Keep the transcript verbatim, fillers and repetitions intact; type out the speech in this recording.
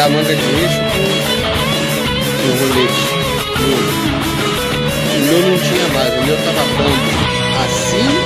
é a manga de eixo com o rolete. O meu não tinha mais, o meu tava pronto. Assim